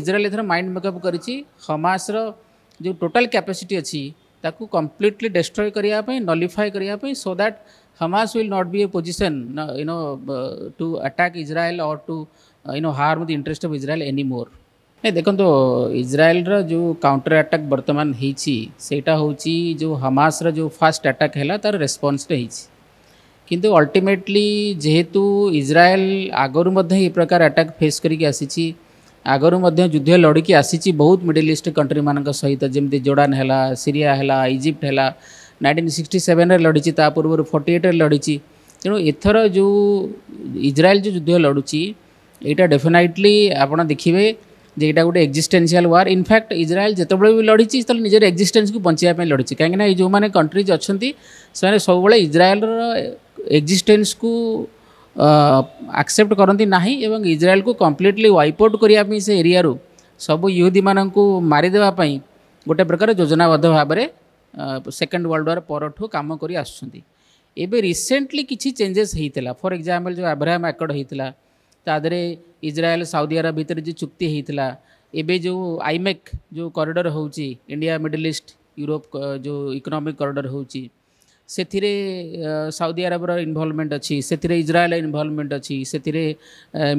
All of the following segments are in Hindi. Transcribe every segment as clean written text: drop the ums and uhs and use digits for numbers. इजराइल एथर माइंड मेकअप करी हमास जो टोटल कैपेसिटी अच्छी ताकू कंप्लीटली डिस्ट्रॉय करने नॉलिफाई करने so that Hamas will not be a position you know to attack Israel और to you know harm the interest of Israel any more. नहीं देखो इजराइल रो जो काउंटर अटैक बर्तमान होटा हूँ जो हमास जो फास्ट अटैक है तार रेस्पन्स किंतु अल्टीमेटली जेहेतु इजराइल आगरू मध्य प्रकार अटैक फेस करके आसी आगरू मध्य युद्ध लड़की आसी बहुत मिडिल ईस्ट कंट्री मान सहित जमी जोर्डान है सीरिया है इजिप्ट है 1967 लड़ी पूर्व 48 लड़ी तेणु एथर जो इजराइल जो युद्ध लड़ूची यहाँ डेफिनेटली आप देखिए जे यहाँ गोटे एक्जिस्टेंशियल वार। इनफैक्ट इजराइल जितेबाला भी लड़ी तो निजर एक्जिस्टेंस को बचाया लड़ी कहीं जो मैंने कंट्रीज अच्छा से सब इजराइल एक्जिस्टेंस को एक्सेप्ट करती ना एवं इजराइल को कंप्लीटली वाइप आउट करने से एरिया सब यहुदी मानक मारिदेवाई गोटे प्रकार योजनाबद्ध भाव में सेकेंड वर्ल्ड वार परठू काम कर आसुँच। एबे रिसेंटली किसी चेंजेस होता फॉर एग्जांपल जो अब्राहम एकॉर्ड होता तादरे इजराइल साउदी अरब भीतर जो चुक्ति होता एबे जो आईमेक जो कॉरिडोर होची इंडिया मिडिल ईस्ट यूरोप जो इकोनॉमिक कॉरिडोर होची से साउदी अरब इन्वॉल्वमेंट अच्छी से इजराइल इन्वॉल्वमेंट अच्छी से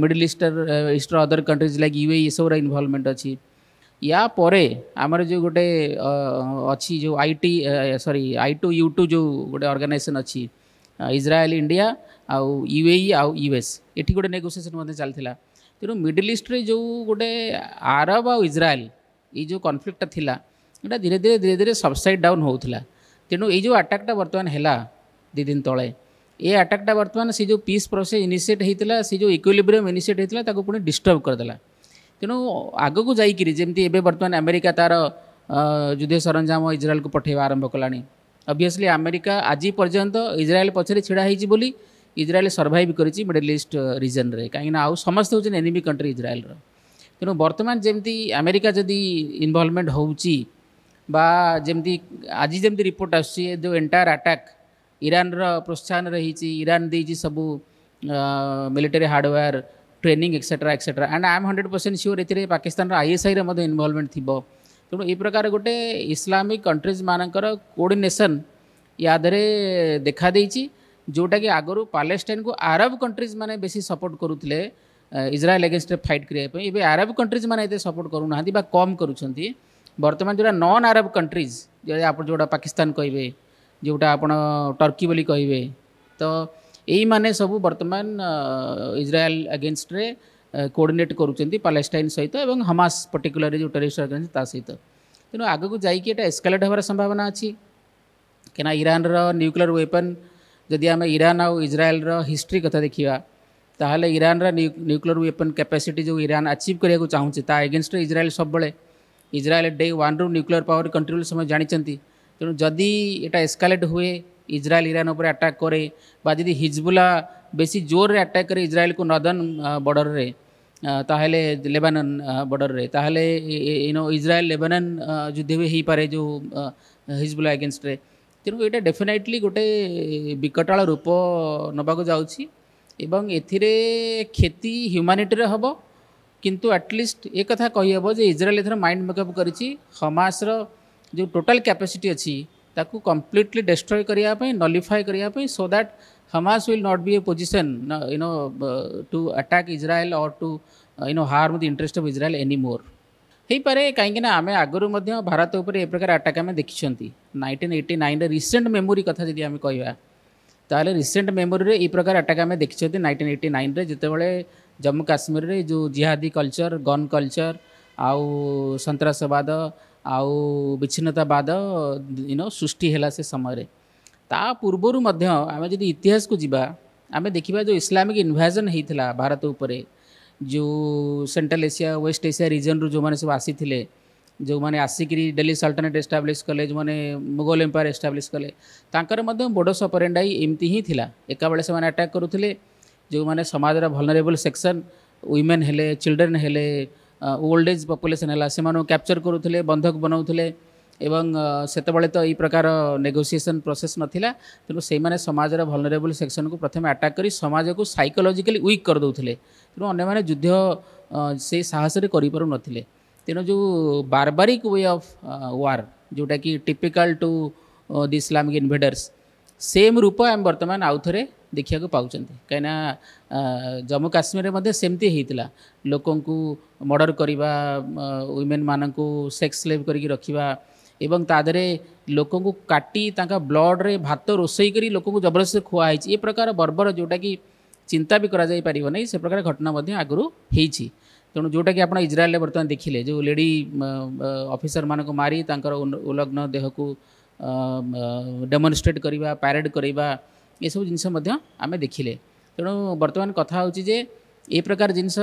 मिडिल ईस्टर ईस्टर अदर कंट्रीज लाइक यूएई सब इन्वॉल्वमेंट अच्छी या परे आमर जो गोटे अच्छी जो आईटी सॉरी I2U2 जो गोटे ऑर्गेनाइजेशन अच्छी इजराइल इंडिया आउ यूएई आउ यूएस एठी गोटे नेगोसीएसन चलता तेणु मिडिल ईस्ट रे जो गोटे आरब आउ इजराइल ये जो कन्फ्लिक्ट थिला एटा धीरे धीरे सबसाइड डाउन होउथला। तेणु ये जो अटैकटा वर्तमान हैला 2 दिन तले ये अटैकटा वर्तमान से जो पीस प्रोसेस इनिशिएट होता से जो इक्विलिब्रियम इनिशिएट होता ताको पुणी डिस्टर्ब करदेला। तेणु आग को जामती एवं बर्तमान अमेरिका तार युद्ध सरंजाम इजराइल को पठेवा आरंभ कलानी। ऑब्वियसली अमेरिका आज पर्यंत इजराइल पछरे छिड़ा होईची बोली इजराइल सर्वाइव करिछि मिडिल ईस्ट रीजन रे कहीं आउ समस्त होछि एनिमी कंट्री इजराइल रो। तेणु वर्तमान जेमती अमेरिका जदि इन्वॉल्वमेंट होउची बा जेमती आज जेमती रिपोर्ट आसी जो एंटायर अटैक ईरान रो प्रोत्साहन रहिछि ईरान देछि सबु military hardware training etcetera etcetera and I am 100% sure एथिरे पाकिस्तान रो आईएसआई रे मधे इन्वॉल्वमेंट थिबो। तेणु ये प्रकार गोटे इस्लामिक कंट्रीज मानकर कोऑर्डिनेशन या देखा देछि जोटा कि आगरू पालेस्टाइन को अरब कंट्रीज माने बेसी सपोर्ट करुले इजराइल अगेंस्ट फाइट करने ये अरब कंट्रीज माने ये सपोर्ट करूना बा कम करुँच। बर्तमान जोटा नॉन अरब कंट्रीज जोटा पाकिस्तान कहे जोटा आप टर्की बोली कहे तो यही माने सब बर्तमान इजराइल अगेंस्ट रे कोऑर्डिनेट करुँच पालेस्टाइन सहित एवं हमास पर्टिकुलर जो टेररिस्ट ऑर्गेनाइजेशन सहित। तेणु आग को जाइए ये एस्केलेट होबार संभावना अच्छी क्या ईरान रो न्यूक्लियर वेपन जदि आम ईरान आउ इजराइल रो हिस्ट्री कथा देखा ताहले ईरान रो न्यूक्लियर वेपन कैपेसिटी जो ईरान अचीव करने को चाहूँगी ता एगेंस्ट इजराइल सब बड़े इजराइल डे 1 रो न्यूक्लियर पावर कंट्रोल समय जानी। तेणु जदि एटा एस्कालेट हुए इजराइल ईरान उपर अटैक करे बा जदि हिजबुल्ला बेसी जोर रे अटैक करे इजराइल को नॉर्दर्न बॉर्डर रे ताहले लेबनान बॉर्डर रे ताहले यू नो इजराइल लेबनान युद्ध भी हो पारे जो हिजबुल्ला एगेंस्ट रे। तेणु ये डेफिनेटली गोटे विकटाल रूप नवाक जाऊँगी एवं एथिरे क्षति ह्यूमानिटी हम किंतु एटलिस्ट एक कथा कहीहब जे इजराइल एथर माइंड मेकअप करी हमास जो टोटल कैपेसिटी अच्छी ताकू कंप्लीटली डिस्ट्रॉय करने नॉलिफाई करने so that Hamas will not be a position you know to attack Israel और to you know harm the interest of Israel any more हो पारे कहीं आम आगरू भारत उपर ए प्रकार अटैक आम देखी 1989 रिसेंट मेमोरी कथा जी आम कह ताले रिसेंट मेमोरी रे ए प्रकार अटैक आम देखी 1989 रे जितेबाला जम्मू काश्मीर रे जो जिहादी कल्चर गन कल्चर आउ सन्त्रासवाद आउ विच्छिन्नतावाद यू नो सृष्टि हैला से समय ता पूर्वर आम जब इतिहास को जीवा आम देखा जो इस्लामिक इन्वेजन होता भारत उपर जो central Asia waste Asia region रू जो माने सब आसी थिले जो माने आसिकी दिल्ली सल्तनत एस्टाब्लिश कले जो माने मुगल एम्पायर एस्टाब्लिश कले तांकर मध्य बोडोस ऑपरेंडाई एमती ही थिला एका बेले से माने अटैक करुथिले जो माने समाज रा वल्नरेबल सेक्शन वुमेन हेले चिल्ड्रन हेले ओल्ड एज पॉपुलेशन हेला से मानो कैप्चर करुथिले बंधक बनाउथिले एवं सेतबेले तो ई प्रकार नेगोशिएशन प्रोसेस नथिला। तेणु से माने समाज रा वल्नरेबल सेक्शन को प्रथम अटैक करी समाज को साइकोलॉजिकली वीक कर दउथिले। तेणु अन्य माने युद्ध से साहस रे करि परु नथिले। तेनो जो बारबारिक वे ऑफ वार जोटा कि typical to the Islamic invaders same रूप आम बर्तमान आउ थे देखा पाँच कहीं जम्मू काश्मीर में सेमती होता लोक मर्डर करवा वुमेन मानक सेक्स स्लेव करके रखा एवं तादरे लोक काटी ब्लड रे भात रोसई कर लोक जबरदस्ती खुआई ये प्रकार बर्बर जोटा कि चिंता भी करा पार नहीं से प्रकार घटना आगुरी होती। तेणु जोटा कि आप इजराइल बर्तमान देखिले जो लेडी ऑफिसर मानक मारी उलग्न देह को डेमोन्स्ट्रेट करवा पैरेड करवा ये सब जिनस आम देखिले। तेणु बर्तमान कथा हो ये प्रकार जिनस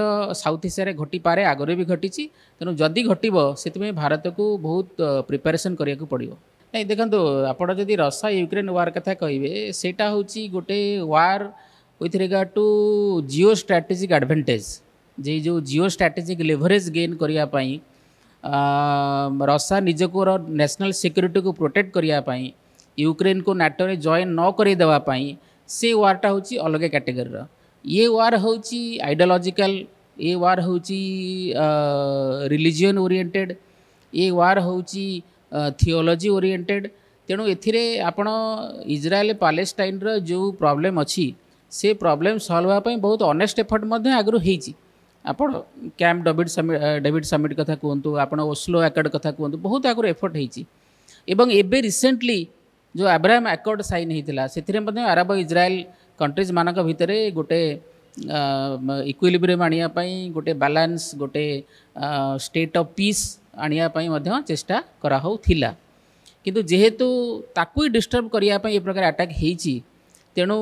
साउथ एशिया घटी पारे आगरे भी घटी। तेणु जदि घटब से भारत को बहुत प्रिपेरेसन करने पड़ो नहीं। देखो आपड़ जब रशिया यूक्रेन वार कथा कहे सेटा हूँ गोटे war with regard to geo strategic advantage जे जो जियो स्ट्राटेजिक लेवरेज गेन करने रसा निजको नेशनल सिक्यूरीटी को प्रोटेक्ट करने यूक्रेन को नाटो में जॉइन न करदेवाई से वार्टा हूँ अलग कैटेगरी। ये वार हूँ आइडियोलॉजिकल, ये वार हूँ रिलीजन ओरिएंटेड, ये वार हूँ थियोलॉजी ओरिएंटेड। तेणु ए आपण इजराइल पालेस्टाइन जो प्रॉब्लम अच्छी से प्रॉब्लम सॉल्व होगा बहुत ऑनेस्ट एफर्ट आगु होती। आप कैंप डेविड समिट कथा कहतु आप ओस्लो एकॉर्ड कथा कहतु बहुत आगे एफर्ट होती। एवं एबे रिसेंटली जो अब्राहम एकॉर्ड साइन होता से अरब इजराइल कंट्रीज मानक भितर गोटे इक्विलिब्रियम आने गोटे बैलेंस गोटे स्टेट ऑफ पीस आने चेष्टा कराऊ किंतु जेहेतु ताकू डिस्टर्ब करने प्रकार अटैक होती। तेणु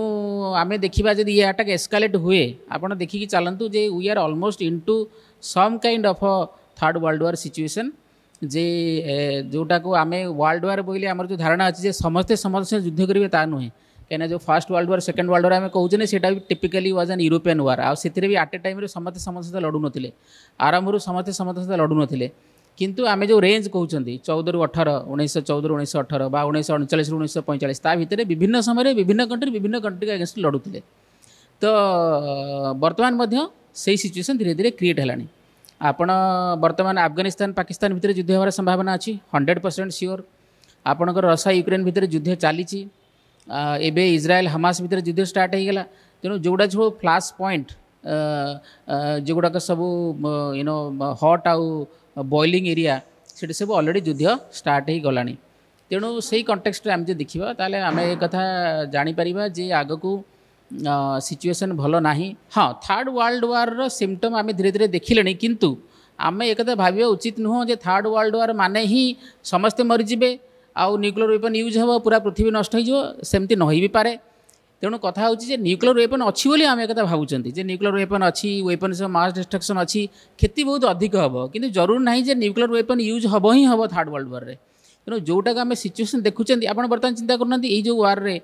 आम देखा जब ये आटाक एस्कालेट हुए आपड़ देखिकी चलतु जे we are almost into some kind of a third world war situation जे जोटा को आम वर्ल्ड वार बोले आम जो धारणा अच्छे समस्ते समस्ते युद्ध करेंगे ता नुहे कहीं जो first world war second world war आम कौन से typically was an European war आउ आट ए टाइम समस्ते समस्ते लड़ू ना आरंभ समस्ते समस्ते लड़ू ना किंतु आम जो रेंज कहते हैं 14 18 1914 1918 1939 1945 ता भितर विभिन्न समय विभिन्न कंट्री के अगेंस्ट लड़ूते तो बर्तमान से सिचुएशन धीरे धीरे क्रिएट है। आपण बर्तमान अफगानिस्तान पाकिस्तान भितर युद्ध होवार संभावना अच्छी 100% सियोर। आपणकर रशिया यूक्रेन भितर युद्ध चली एबे इजराइल हमास भितर युद्ध स्टार्ट होगा। तेणु जोड़ा जो फ्लैश पॉइंट जो गुड़ाक सब यूनो हॉट आउ बॉइलिंग एरिया से सब ऑलरेडी युद्ध स्टार्ट हो गलानी। तेणु से कंटेक्स्ट में आम जो देखा तो आम एक कथा जानीपर जे आग को सिचुएशन भल ना। हाँ, थर्ड वर्ल्ड वार रो सिम्पटम आम धीरे धीरे देखिले किंतु आम एक भाव उचित नुह जे थर्ड वर्ल्ड वार माने ही समस्ते मरीजबे आउ न्यूक्लियर वेपन यूज हे पूरा पृथ्वी नष्ट सेमती नई भी पारे। तेणु कथा हूँ न्यूक्लियर वेपन अच्छी बोली आम एक भावुंट जे न्यूक्लियर वेपन अच्छी वेपन्स मास डिस्ट्रक्शन अच्छी क्षति बहुत अधिक हे कि जरूर ना जे न्यूक्लियर वेपन यूज हे ही हे थर्ड वर्ल्ड वार रे। तेणु जोटा आम सिचुएसन देखुं आप बर्तमान चिंता करूँ यो वार रे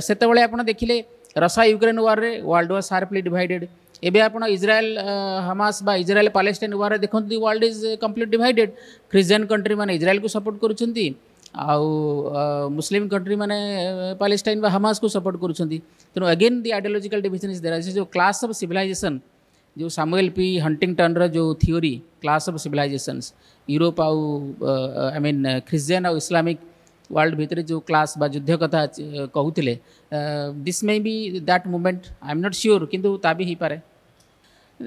से आप देखिले रशिया यूक्रेन वार रे वर्ल्ड वाज शार्पली डिवाइडेड। एबे आपण इजराइल हमास बा इजराइल पालेस्टाइन वार रे देखते the world is complete divided. Christian country मैंने इजराइल को सपोर्ट करुँच आउ मुस्लिम कंट्री माने पालेस्टाइन व हमास को सपोर्ट करुँच। तेणु again the ideological division is there जो क्लास ऑफ सिविलाइजेशन जो सामुएल पी हंटिंगटन रो जो theory clash of civilisations Europe आउ आई मीन क्रिश्चियन आउ इस्लामिक वर्ल्ड भितर जो क्लास बा युद्ध कथा कहूले this may be that movement I am not sure किंतु ता भी हो पारे।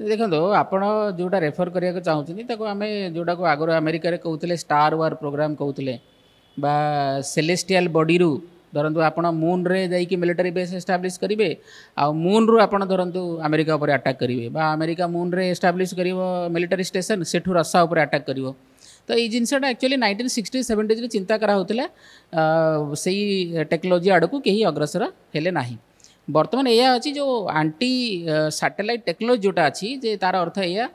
देखो आपण जोटा रेफर करने चाहूँ आम जोटा को आगर अमेरिका कहते स्टार वार प्रोग्राम कहते बा सेलेस्टियल बॉडी रु धरतु आप मून रे जाइए मिलिटरी बेस एस्टाब्लीश करेंगे आ मून रु आपड़ धरतु अमेरिका उपर अटैक करेंगे बा अमेरिका मून रे एस्टाब्लीश कर मिलिटरी स्टेशन सेठू रसा उपर अटैक कर। तो ये जिनसटा एक्चुअली 1960s 70s चिंता कराला से टेक्नोलोजी आड़ को कहीं अग्रसर हेले ना। बर्तमान या अच्छी जो आंटी सैटेलाइट टेक्नोलोजी जोटा अच्छी जे तार अर्थ या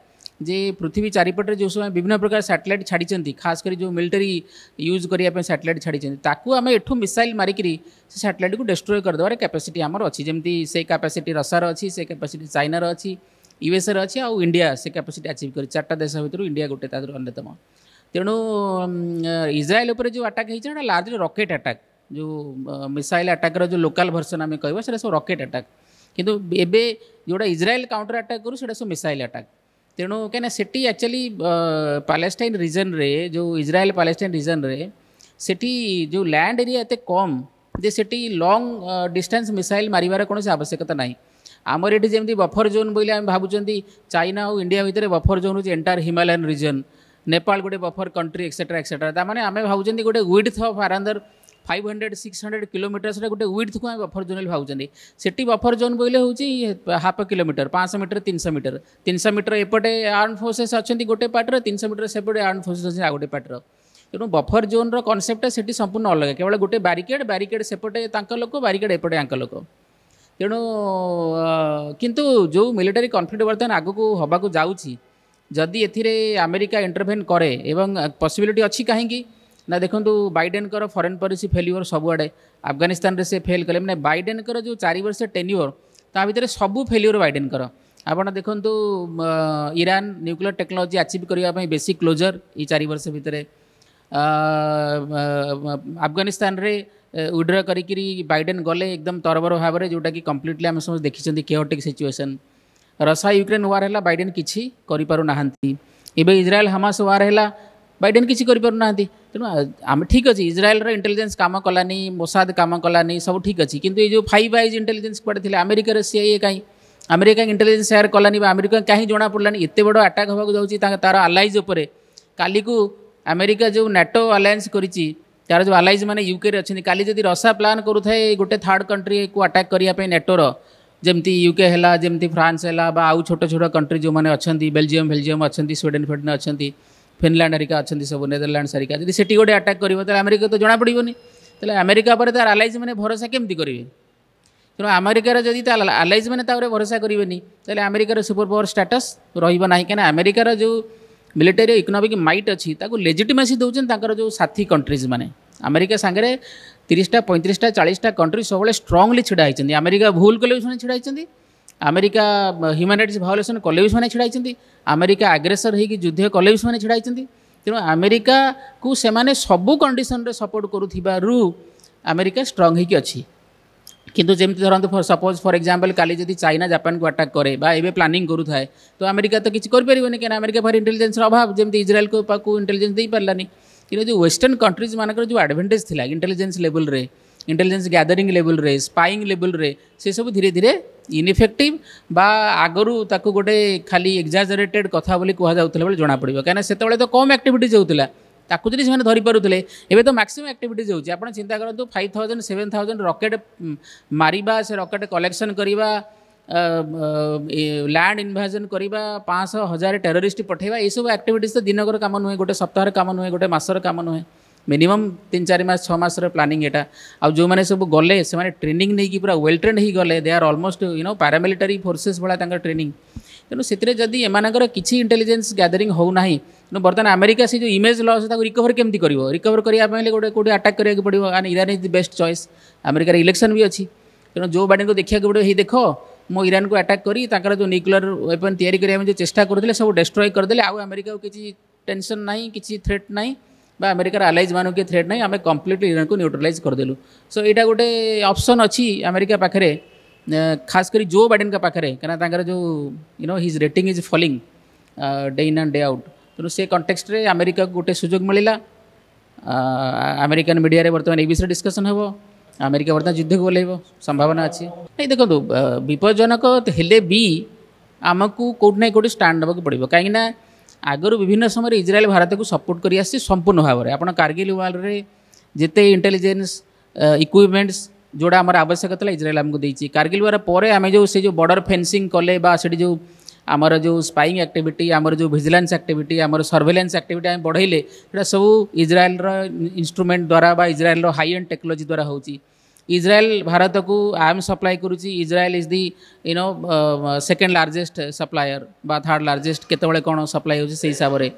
जे पृथ्वी चारिपटे जो सब विभिन्न प्रकार सैटेलाइट छाड़ी खास कर जो मिलिटरी यूज करने सैटेलाइट छाड़ी ताकू आम एठू मिसाइल मारिकी से सैटेलाइट को डिस्ट्रॉय करदेवार कैपेसिटी आमर अच्छी जमी से कैपेसिटी रसार अच्छी से कैपेसिटी चाइनार अच्छी यूएसए अच्छी आउ इंडिया से कैपेसिटी अचिव कर 4टा देश भर इंडिया गोटे अन्यतम। तेणु इजराइल उपर जो अटैक होता लार्जली रॉकेट अटैक जो मिसाइल अटैक्र जो लोकल वर्सन आम कह सब रॉकेट अटैक किंतु एबे जोड़ा इजराइल काउंटर अटैक करूँ से सब मिसाइल अटैक। तेणु क्या सेठी एक्चुअली पालेस्टाइन रीजन रे जो इजराइल पालेस्टाइन रीजन रे सेठी जो लैंड एरिया एत कम जे सेठी लॉन्ग डिस्टेंस मिसाइल मारिबार कोनोसी आवश्यकता नाही। आमर ये जमी बफर जोन बोले आम भाई चाइना और इंडिया भितर बफर जोन हूँ एंटायर हिमालयन रिजन नेपाल गोटे बफर कंट्री एक्सेट्रा एक्सेट्रा तमें आम भावुँ गोटे विड्थ अफ अराउंड 500-600 किलोमीटर्स गोटे विड्थ को आम बफर जोन भावुँ सेठी बफर जोन बोले हूँ half kilometre 500 metre 300 metre 300 metre एपटे आर्म फोर्सेस अच्छा गोटे पार्टर 300 मीटर सेपटे आर्म फोर्सेस अच्छे आ गए पार्टर। तेणु बफर जोन रो कॉन्सेप्ट सेठी संपूर्ण अलग केवल गोटे बैरिकेड बैरिकेड सेपटे तांक लोक बैरिकेड एपटे आंक लोक। तेणु किंतु जो मिलिटरी कॉन्फ्लिक्ट बर्तमान आगको हवाक जाऊँगी जदि एथिरे अमेरिका इंटरभेन करे एवं पॉसिबिलिटी अच्छी कहीं ना देखो बाइडेन कर फॉरेन पॉलिसी फेल्यूर सबुआडे अफगानिस्तान रे से फेल कले मैंने बाइडेन कर जो 4 वर्ष टेन्योर ता भितर सबू फेल्यूर बाइडेन कर आपड़ देखु ईरान न्यूक्लियर टेक्नोलोजी अचीव करने बेसिक क्लोजर ये 4 वर्ष भितर अफगानिस्तान रे उड्र करी बाइडेन गले एकदम तरबर भाव में जोटा कि कम्प्लीटली आम समझ देखी chaotic situation Russia Ukraine war है बाइडेन किसी करपी एवं इजराइल हमास वार है बाइडेन किसी करना तेणु आम ठीक अच्छे इजराइल इंटेलिजेंस काम कलानी मोसाद काम कलानी सब ठीक अच्छे किंतु ये जो 5 आइज इंटेलिजेंस कड़े अमेरिकार सीआईए कहीं अमेरिका इंटेलिजेंस शेयर कलानी अमेरिका कहीं जना पड़ानी एत बड़ आटाक होगा जाऊँगी तार आलाइज उपर काली को अमेरिका जो नाटो आलायंस कर तार जो आलाइज मैंने यूके रे अच्छे काली जब रशिया प्लान करू थाए गोटे थर्ड कंट्री को अटैक करने नेटोर जमती यूके है जमती फ्रांस है आउ छोट छोट कंट्री जो मैंने अच्छा बेलजियम बेलजियम अच्छा स्वीडेन फ्वीडेन अच्छा फिनलैंड हरिका अच्छा सब नेदरलैंड्स हरिका जब से गोटे अटैक कर अमेरिका तो जना पड़ोनी अमेरिका पर तार आलाइज मैंने भरोसा केमती करेंगे। तेणु अमेरिकार जदि आलाइज मैंने भरोसा करेंगे तो अमेरिकार सुपर पावर स्टेटस रहा कहीं अमेरिकार जो मिलिटरी इकोनॉमिक माइट अच्छी लेजिटिमेसी दौर जो साथी कंट्रीज मैंने अमेरिका सांगे 30-35-40 कंट्री सब स्ट्रांगली छिड़ा होती अमेरिका भूल कले भी छिड़ा होती अमेरिका ह्यूमन राइट्स वायोलेशन कले भी से छिड़ा होती अमेरिका आग्रेसर होगी युद्ध कले भी से छिड़ा होती। तेणु अमेरिका को से सबू कंडीशन रे सपोर्ट करू अमेरिका स्ट्रांग होगी अच्छी किंतु जमी धरत सपोज फॉर एग्जांपल काली जब चाइना जापान को अटैक करे बा एबे प्लानिंग करू थाए तो अमेरिका तो किसी करें क्या अमेरिका भारी इंटेलिजेंस अभाव जमी इजराइल को इंटेलिजेंस दे पारानी कि जो वेस्टर्न कंट्रीज मानकर जो एडवांटेज थिला इंटेलिजेंस लेवल रे इंटेलिजेंस गैदरिंग लेवल रे स्पाइंग लेवल रे से सब धीरे धीरे इनइफेक्टिव बा आगरू ताकू गोटे खाली एग्जाजरेटेड कथा बोली कह जाउतले बेले जना पड़िबो काना सेतबेले तो कम एक्टिविटीज होउतला ताकू जदि सेने धरि पारुतले एबे तो मैक्सिमम एक्टिविटीज होउची आपण चिंता करतु 5000-7000 रॉकेट मारिबा से रॉकेट कलेक्शन करिबा लैंड इनवेजन करिबा 5,000 टेररिस्ट पठेबा ए सब एक्टिविटीज तो दिनकर काम नुहे गोटे सप्ताहर काम नुहे गोटे मासर काम नुहे मिनिमम 3-4 मास 6 मास प्लानिंग एटा आ जो माने सब गले से माने ट्रेनिंग नहीं कि पूरा वेल ट्रेंड ही गले they are almost you know paramilitary forces वाला तांकर ट्रेनिंग। तेणु सेतिरे जदि एमानकर किछि इंटेलिजेंस गैदरिंग हो नाही बर्तमान अमेरिका से जो इमेज लॉस ताको रिकवर केमती करिवो रिकवर करिया पय गोटे कोडी अटैक करिया के पड़िवो and Iran is the best choice America election भी अच्छी तेणु जो बाइडेन को देखिया के पड़िवो हे देखो मो ईरान को अटैक करी ताकर जो न्यूक्लियर वेपन तैयारी करिया में जो चेष्टा करथिले सब डिस्ट्रॉय करदेले आ अमेरिका को किछि टेंशन नाही किछि थ्रेट नाही बा अमेरिकार आलाइज मानक थ्रेट नहीं आम कम्प्लीटली ईरान को न्यूट्रलाइज करदेलु। सो यहाँ गोटे ऑप्शन अच्छी अमेरिका पाखे खास करी जो बाइडेन का पाखे कहीं जो you know his rating is falling day in and day out तेणु से कंटेक्स्ट रे अमेरिका को गोटे सुजोग मिलला अमेरिकन मीडिया बर्तमान ये विषय डिस्कसन हे अमेरिका बर्तमान युद्ध को ओल्ल संभावना अच्छी नहीं देखो विपज्जनक हेले भी आमको कौट ना कौट स्टाण नाक पड़ो कहीं आगरू विभिन्न समय इजराइल भारत को सपोर्ट करी आसी संपूर्ण भाव में आपड़ कारगिल वार रे जिते इंटेलिजेंस इक्विपमेंट्स जोड़ा आम आवश्यकता इजराइल आमको देती कारगिल वार पर आम जो से जो बॉर्डर फेंसिंग कले जो आमर जो स्पाइंग एक्टिविटी आमर जो विजिलेंस एक्टिविटी आमर सर्वेलेंस एक्टिविटी आम बढ़ेले सब इजराइल इंस्ट्रूमेंट द्वारा बा इजराइल हाई एंड टेक्नोलोजी द्वारा होची इजराइल भारत को आर्म सप्लाई करुच्ची Israel is the you know second largest supplier बा थर्ड लार्जेस्ट केतबळे कोन सप्लाई होची से हिसाब से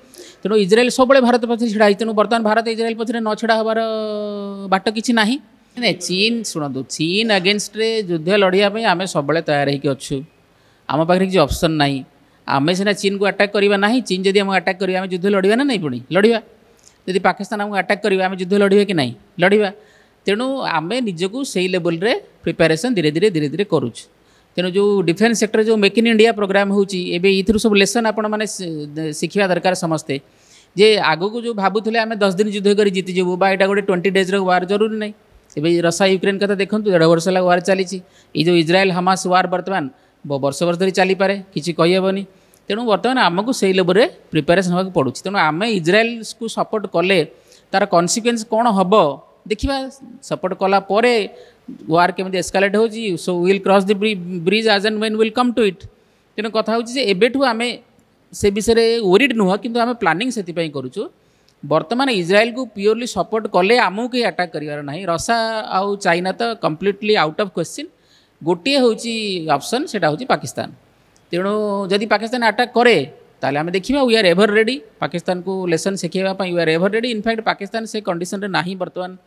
तेणु इजराइल सब भारत पछे छिड़ा तेणु बर्तमान भारत इजराइल पछे न छिड़ा हबार बाट किछि नाही। चीन सुनतु चीन अगेंस्ट रे युद्ध लड़िया पे आमे सबले तैयार हेकि अछु आम पाखरे कि ऑप्शन नाही आमे सेना चीन को अटैक करबा नाही चीन जदि हम अटैक करबा आमे युद्ध लड़िबा ना नहीं पुणी लड़िबा जदि पाकिस्तान हम अटैक करबा आमे युद्ध लड़िबा कि नाही लड़िबा तेणु आम निजक से लेवल रे प्रिपेरेसन धीरे धीरे करूँ तेणु जो डिफेन्स सेक्टर जो मेक इन इंडिया प्रोग्राम होती सब लेसन आपण मैंने शिखा दरकार समस्ते जे आगो को जो भावुले आम 10 दिन युद्ध कर जीतीजु बा गोटे 20 डेज वार जरूरी ना ए रसा यूक्रेन कथा देखूँ 1.5 वर्ष वार चली जो इज्राएल हमास वार बर्तमान वर्ष वर्ष धरी चली पारे किसी कहीबनी तेणु बर्तमान आमको से लेवल में प्रिपेरेसन होगा पड़ू तेणु आम इज्राएल को सपोर्ट कले तार कन्सिक्वेन्स कौन हम देखा सपोर्ट कलापर वार केमी एस्कालेट हो so will cross the bridge as and when will come to it तेणु कथा होबू आम से विषय ओरिड नुह कि आम प्लानिंग से करूँ बर्तमान इज्राएल को प्योरली सपोर्ट कले आमको कहीं आटाक करार ना रसा आउ चाइना तो कम्प्लीटली आउट ऑफ क्वेश्चन गोटे हूँ ऑप्शन सेटा हूँ पाकिस्तान तेणु जदि पाकिस्तान आटाक करे ताले आम देखिए we are ever ready Pakistan को लेसन शिखेबा we are ever ready in fact Pakistan से कंडीशन रे नाही बर्तमान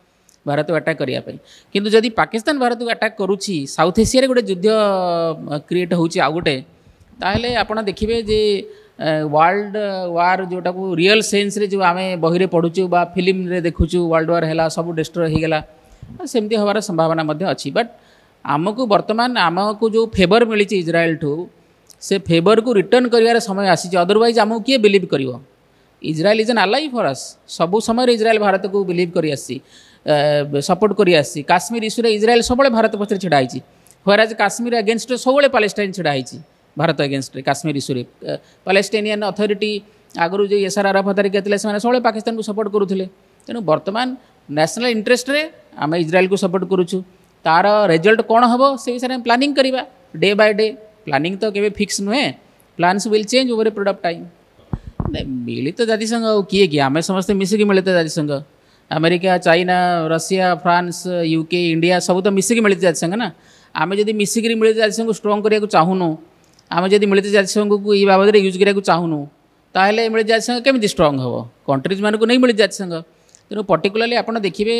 भारत को आटाक करने किंतु जदि पाकिस्तान भारत को आटाक करुच्ची साउथ एशिया गोटे युद्ध क्रिएट होउची आ गोटे ताले आपण देखिबे जे वर्ल्ड वार जोटा को रियल सेन्स रे जो आमे बहिरे पढुचू बा फिल्म रे देखुचू वर्ल्ड वार हैला सब डिस्ट्रॉय हो गला सेमती होबार संभावना मध्ये अछि बट आमको वर्तमान आमको जो फेवर मिली इज्राएल ठू से फेवर को रिटर्न कर समय आसी अदरवाइज आमको किए बिलीव कर Israel is an ally for us सबु समय इज्राएल भारत को बिलीव कर सपोर्ट कर काश्मीर इश्यूरे इज्राएल सब भारत पक्ष ढड़ा होती व्हेयर एज काश्मीर अगेन्स्ट सब पालेस्टाइन ढड़ा होती भारत अगेन्स्ट काश्मीर इश्यूरे पालेस्टाइनियन अथॉरिटी आगुरी जो एसआर अरब हतारिका थे सब पाकिस्तान को सपोर्ट करुले तेणु बर्तमान नेशनल इंटरेस्ट में आम इज्राएल को सपोर्ट करुचु तार रिजल्ट कौन हम से विषय में प्लानिंग करिबा डे बाय डे प्लानिंग तो केबे फिक्स नुहे plans will change over a period of time मिली तो जातिसंघ किए कि आम समस्ते मिसिकी मिले तो जातिसंघ America China Russia France UK India सब तो मिसिकी मिले जातिसंघ ना आम जब मिसिकी मिले जातिसंघ स्ट्रॉन्ग करने को चाहूनु आम जब मिले जातिसंघ को ये बाबद यूज करने चाहूनु ताले मिले जातिसंघ केमि स्ट्रॉन्ग हम कंट्रीज मानक नहीं मिले जातिसंघ तेणु पर्टिकुलरली आपड़ देखिए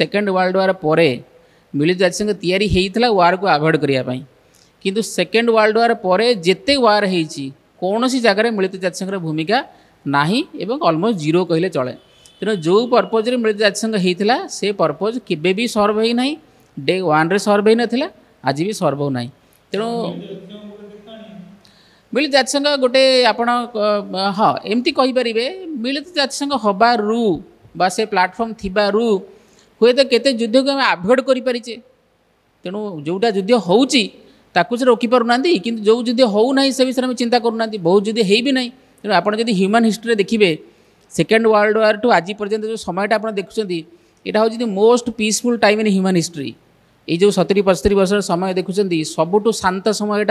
सेकेंड वर्ल्ड वार पर मिलित जातिसंघ तैयारी होता वार को आभोड करने किंतु सेकेंड वर्ल्ड वार पर जिते वार होती कौन सी जगह मिलित जातिसंघर भूमिका ना एवं अलमोस्ट जीरो कहले चले तेणु जो पर्पज रे मिलित जातिसंघ होता से पर्पज केबे भी सर्व होई नाही डे 1 रे सर्व होई नथिला आज भी सर्व हो नाही तेणु मिलित जातिसंघ गोटे आपण हाँ एमती कहि परिबे मिलित जातिसंघ हबारू बा से प्लेटफॉर्म थिबारू हुए तो केते युद्ध को आम आभोड करें तेणु जोटा युद्ध होती रोकी पारना कि जो युद्ध होना से विषय में चिंता करूना बहुत युद्ध हो भी ना तेणु आप ह्यूमन हिस्ट्री देखिए सेकेंड वर्ल्ड वार टू आज पर्यंत जो समय आप देखुं यहाँ हूँ most peaceful time in human history ये जो 70-75 वर्ष समय देखुं सबुठ शांत समय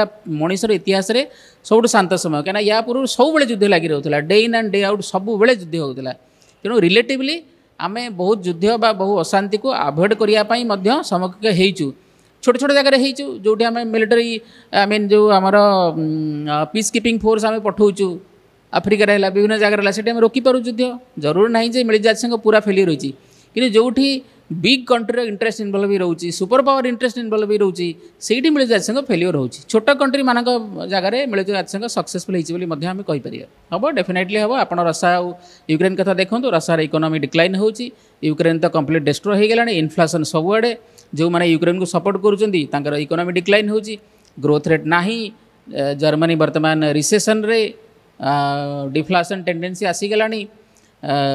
मनुष्य इतिहास में सबुठ शांत समय कहीं या पूर्व सब युद्ध लगी रोला day in and day out सब युद्ध होता तेणु रिलेटिवली आमे बहुत युद्ध बा बहु अशांति को अवॉइड करने समक्ष होचु छोटे छोटे जगह होचु जो आम मिलिटरी आई मीन जो आमर पीस कीपिंग फोर्स आम पठाऊचु आफ्रिकार है विभिन्न जगह से रोकी पारू युद्ध जरूर ना जे मिलित जातिसंघ पूरा फेलियर होती कि जो बिग कंट्री इंटरेस्ट इनवल्व भी रोचे सुपर पावर इंटरेस्ट इनवल्व भी रोचे से मिलित जातिसंघ फेलियर होती छोट कंट्री मान जगह मिलित जातिसंघ सक्सेसफुल होमें कहीपर हम डेफिनेटली हम आप रसा यूक्रेन कथा देखूँ रसार इकोनॉमी डिक्लाइन होती यूक्रेन तो कंप्लीट डिस्ट्रॉय हो गलानी इनफ्लेशन सबुआड़े जो मैंने यूक्रेन को सपोर्ट कर इकोनॉमी डिक्लाइन होती ग्रोथ रेट ना जर्मनी बर्तमान रिसेसन रे डिफ्लेशन टेंडेंसी आसीगलानी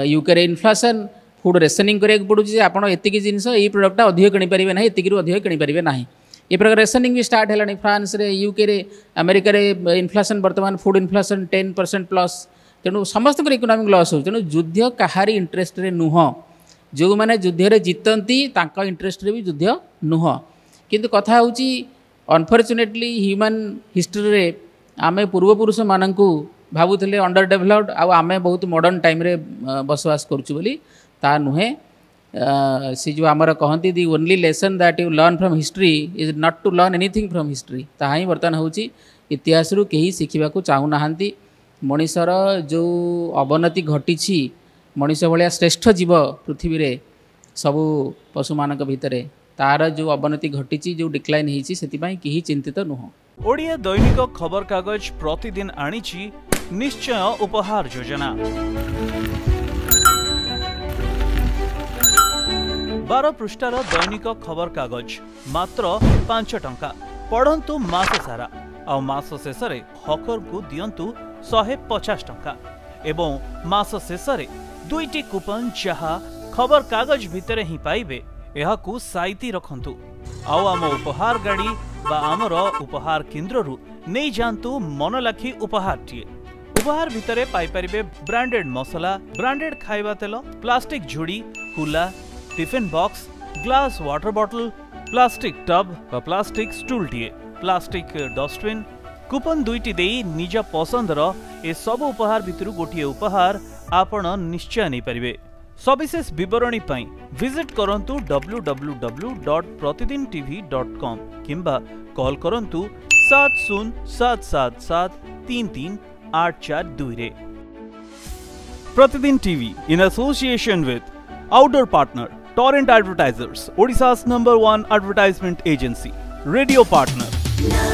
यूके इनफ्लेशन फुड रेसनिंग करवाक पड़ूँ आप जिनस ये प्रोडक्ट अधिक किपारे ना एतिकू अधिक किपारे ना ये प्रकार रेसनिंग भी स्टार्ट है फ्रांस रे यूके रे अमेरिका रे इनफ्लेशन बर्तमान फुड इनफ्लेशन 10% प्लस तेणु समस्त इकोनॉमिक लॉस हो तेणु युद्ध कहारी इंटरेस्ट रे नुह जो मैंने युद्ध जीतती इंटरेस्ट रे भी युद्ध नुह किंतु कथा होची अनफॉर्चुनेटली ह्यूमन हिस्ट्री रे आमे पूर्वपुरुष मानकू भावुले अंडर डेवलप्ड आमे बहुत मॉडर्न टाइम रे बसवास करूँ बोली ता नुहे सी जो आमर कहती the only lesson that you learn from history is not to learn anything from history ताहा ही बर्तमान होची इतिहास रु केही सिखिबा को चाहू नहांती मनुष्यर जो अवनति घटी मनुष्य भलिया श्रेष्ठ जीव पृथ्वी रे सबु पशु मानक भितरे तार जो अवनति घटी जो डिक्लाइन होईची सेति पई केही चिंतित नुह ओडिया दैनिक खबर कागज प्रतिदिन आनीची निश्चय उपहार योजना 12 पृष्ठार दैनिक खबर कागज मात्र 5 टंका। पढ़न्तु मास सारा आ मास शेषे हकर को दियंतु 150 टंका एवं मास शेषे दुईटी कूपन जहाँ खबर कागज भितर ही पाइबे। यह साइती रखंतु आउ आम उपहार गाड़ी बा आमर उपहार केन्द्रु नहीं जातु मनलाखी उपहार टीए। उपहार भितरे पाइपरिबे ब्रांडेड मसला, ब्रांडेड खाइबा तेल, प्लास्टिक झुड़ी, कुला, tiffin box, glass water bottle, plastic tub बा प्लास्टिक स्टूल टीए, प्लास्टिक डस्टबिन। कूपन दुईटी देई निज पसंदर ए सब उपहार भितरु गोटे उपहार आपण निश्चय नै परिबे। सविशेष विवरणी पाई विजिट करंतु www.pratidintv.com किंबा कॉल करंतु 7077733842 रे। प्रतिदिन TV in association with outdoor partner Torrent advertisers, Odisha's number 1 advertisement agency, radio partner.